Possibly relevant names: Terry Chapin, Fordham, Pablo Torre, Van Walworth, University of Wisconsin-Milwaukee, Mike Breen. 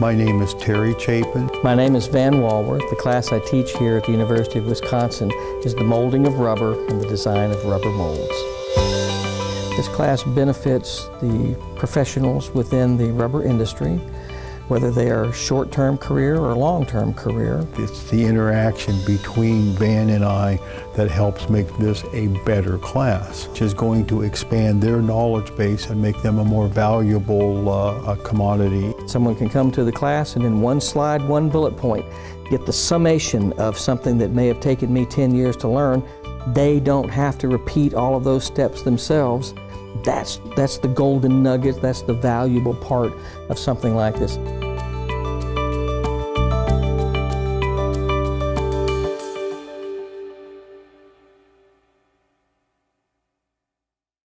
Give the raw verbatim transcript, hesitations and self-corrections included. My name is Terry Chapin. My name is Van Walworth. The class I teach here at the University of Wisconsin is the molding of rubber and the design of rubber molds. This class benefits the professionals within the rubber industry, whether they are short-term career or long-term career. It's the interaction between Van and I that helps make this a better class, which is going to expand their knowledge base and make them a more valuable uh, commodity. Someone can come to the class and in one slide, one bullet point, get the summation of something that may have taken me ten years to learn. They don't have to repeat all of those steps themselves. That's, that's the golden nugget, that's the valuable part of something like this.